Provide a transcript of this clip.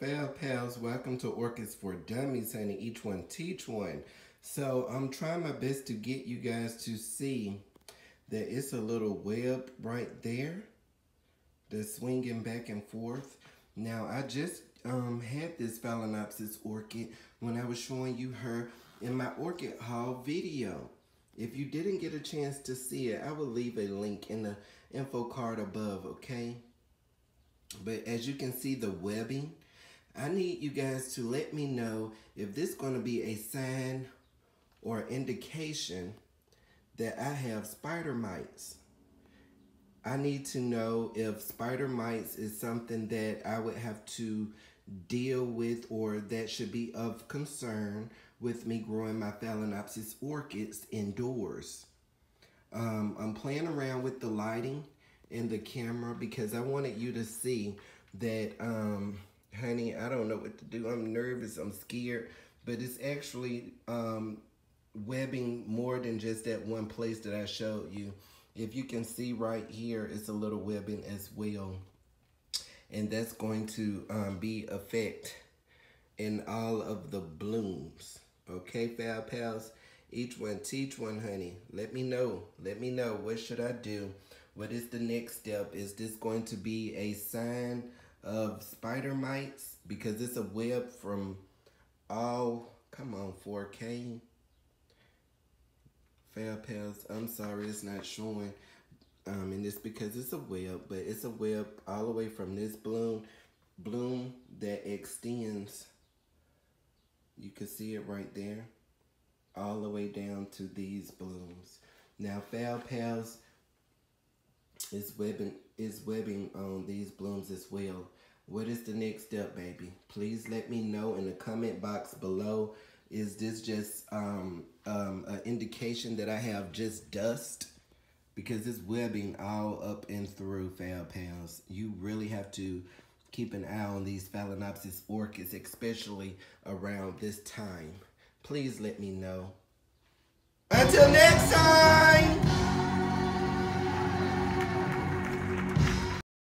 now, PhalPals, welcome to Orchids for Dummies, honey. Each one teach one. So I'm trying my best to get you guys to see that it's a little web right there that's swinging back and forth. Now, I just had this Phalaenopsis orchid when I was showing you her in my orchid haul video. If you didn't get a chance to see it, I will leave a link in the info card above, okay? But as you can see the webbing, I need you guys to let me know if this is going to be a sign or indication that I have spider mites. I need to know if spider mites is something that I would have to deal with or that should be of concern with me growing my Phalaenopsis orchids indoors. I'm playing around with the lighting and the camera because I wanted you to see that, honey, I don't know what to do. I'm nervous, I'm scared, but it's actually webbing more than just that one place that I showed you. If you can see right here, it's a little webbing as well. And that's going to be affect in all of the blooms. Okay, PhalPals, each one teach one, honey. Let me know, what should I do? What is the next step? Is this going to be a sign of spider mites? Because it's a web from all, come on 4K. PhalPals, I'm sorry it's not showing. And it's because it's a web, but it's a web all the way from this bloom that extends, you can see it right there, all the way down to these blooms. Now PhalPals is webbing on these blooms as well. What is the next step, baby? Please let me know in the comment box below. Is this just an indication that I have just dust? Because it's webbing all up and through, PhalPals. You really have to keep an eye on these Phalaenopsis orchids, especially around this time. Please let me know. Until next time!